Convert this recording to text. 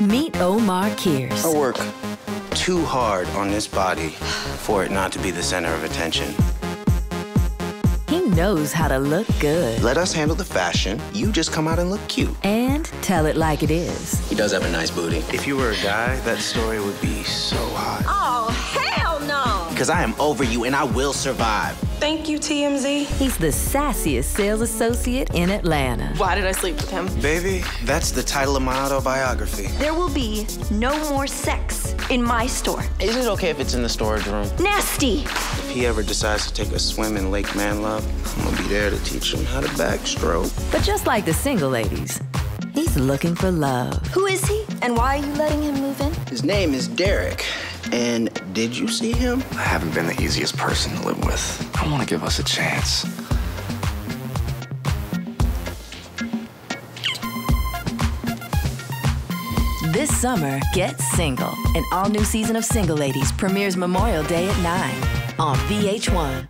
Meet Omar Kears. I work too hard on this body for it not to be the center of attention. He knows how to look good. Let us handle the fashion. You just come out and look cute. And tell it like it is. He does have a nice booty. If you were a guy, that story would be so hot. Oh, hell no! Because I am over you and I will survive. Thank you, TMZ. He's the sassiest sales associate in Atlanta. Why did I sleep with him? Baby, that's the title of my autobiography. There will be no more sex in my store. Is it okay if it's in the storage room? Nasty! If he ever decides to take a swim in Lake Manlove, I'm gonna be there to teach him how to backstroke. But just like the Single Ladies, he's looking for love. Who is he? And why are you letting him move in? His name is Derek. And did you see him? I haven't been the easiest person to live with. I want to give us a chance. This summer, get single. An all-new season of Single Ladies premieres Memorial Day at 9 on VH1.